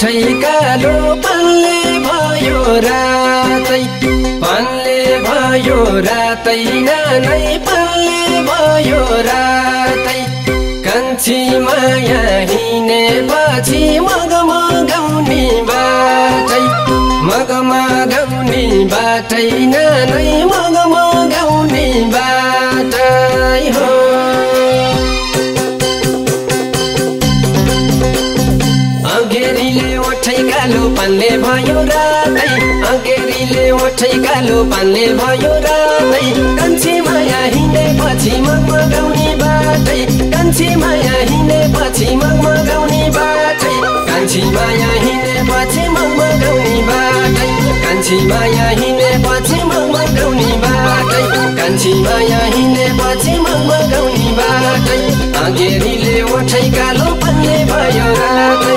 छई कालो पानले भयो रातै, पानले भयो रातै, नानै पानले भयो रातै। कान्छी माया हिँडे पछि मगमगाउने बाटै, मगमगाउने बाटै, नानै मगमगाउने बाटै हो। पानले भयो रातै, अगेरीले ओठै कालो पानले भयो रातै। कान्छी माया हिँडे पछि मगमगाउने बाटै, कान्छी माया हिँडे पछि मगमगाउने बाटै, कान्छी माया हिँडे पछि मगमगाउने बाटै, कान्छी माया हिँडे पछि मगमगाउने बाटै, कान्छी माया हिँडे पछि मगमगाउने बाटै। अगेरीले ओठै कालो पानले भयो रातै।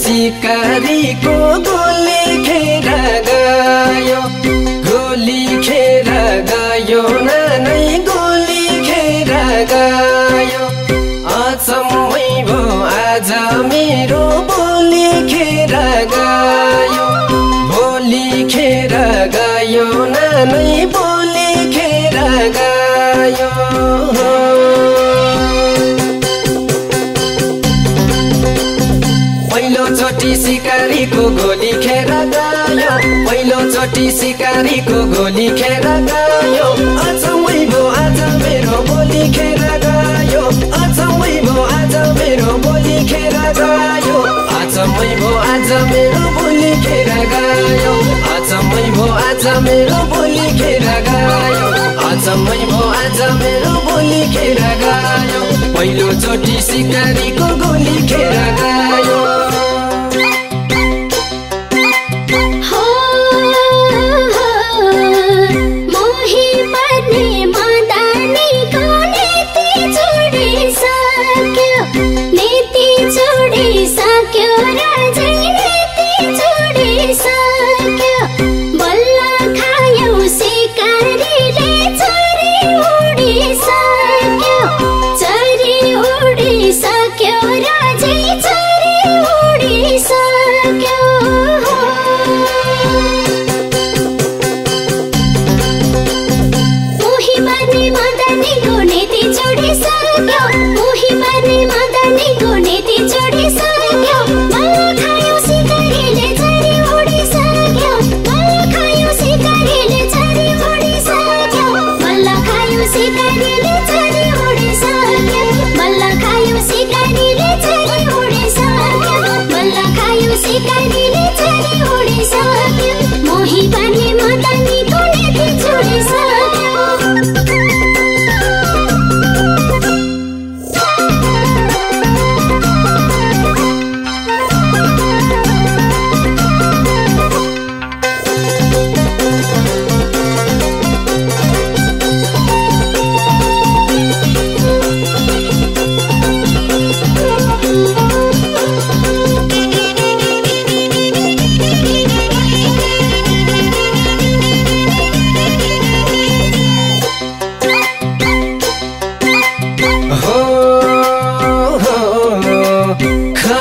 सिकारीको गोली खेरा गयो, गोली खेरा गयो, नानै गोली खेरा गयो। अचम्मै भो आज मेरो बोली खेरा गयो, बोली खेरा गयो, नानै बोली खेरा गयो। सिकारीको गोली खेर गयो, पहिलोचोटि सिकारीको गोली खेर गयो। अचम्मै भो आज मेरो बोली खेर गयो, अचम्मै भो आज मेरो बोली खेर गयो, अचम्मै भो आज मेरो बोली खेर गयो, अचम्मै भो आज मेरो बोली खेर गयो, अचम्मै भो आज मेरो बोली खेर गयो। पहिलोचोटि सिकारीको गोली खेर गयो।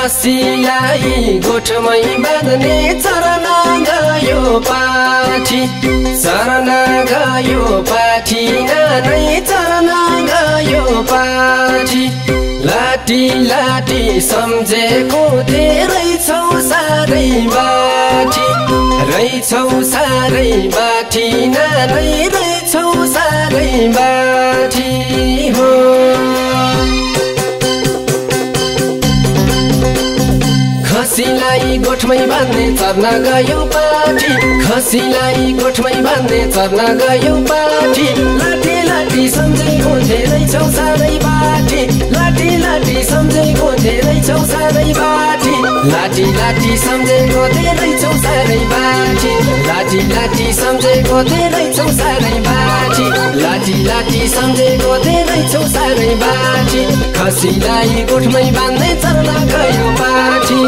बसीलाई गोठमै बाँध्ने चरण गयो पाठी, चरण गयो पाठी नै चरण गयो पाठी। लाटी लाटी सम्झेको धेरै छौ सारै बाठी, रहेछौ सारै बाठी नै रहेछौ सारै बाठी हो। खसीलाई गोठमै बाँध्ने चर्न गयो पाठी, खसीलाई गोठमै बाँध्ने चर्न गयो पाठी। लाटी लाटी सम्झेको धेरै छौ सारै बाठी, लाटी लाटी सम्झेको धेरै छौ सारै बाठी। लाटी लाटी सम्झेको धेरै छौ सारै बाठी, लाटी लाटी सम्झेको धेरै छौ सारै बाठी, लाटी लाटी सम्झेको धेरै छौ सारै बाठी। खसीलाई गोठमै बाँध्ने चर्न गयो पाठी।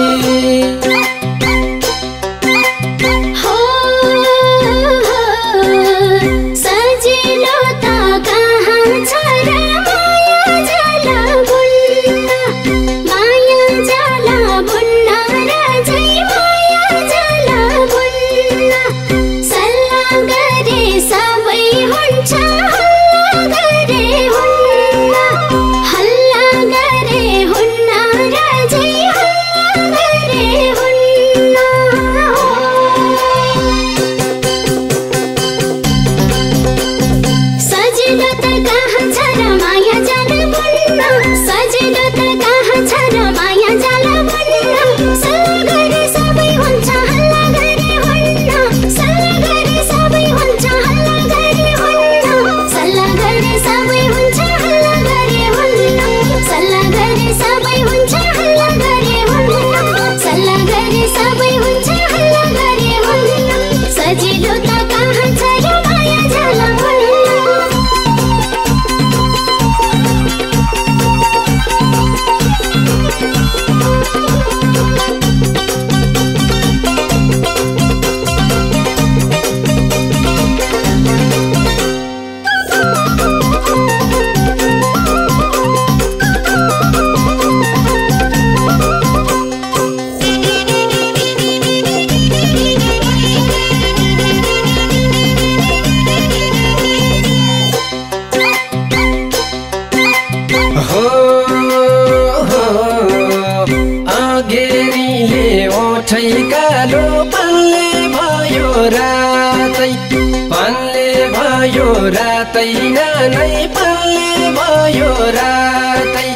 नै पल्ले भयो रातै,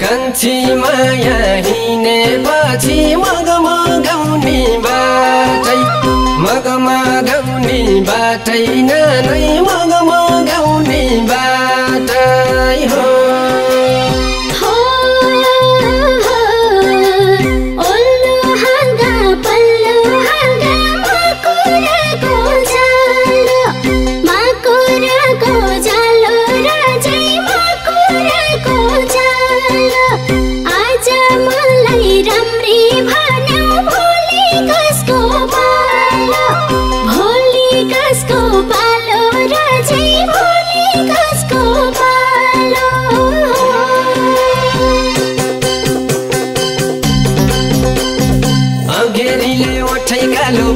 कान्छी माया हिँडे पछि मगमगाउने बाटै, मगमगाउने बाटै नै मगमगाउने बाटै हो।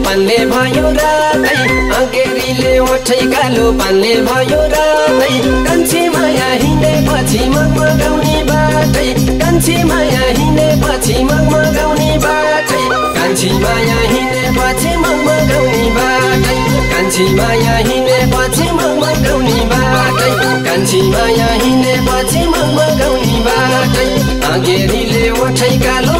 पाल्ने भयो रातै, अँगेरीले ओठै कालो पाल्ने भयो रातै, कान्छी माया हिँडेपछि मगमगाउने बाटै, कान्छी माया हिँडेपछि मगमगाउने बाटै, कान्छी माया हिँडेपछि मगमगाउने बाटै, कान्छी माया हिँडेपछि मगमगाउने बाटै, कान्छी माया हिँडेपछि मगमगाउने बाटै। अँगेरीले ओठै कालो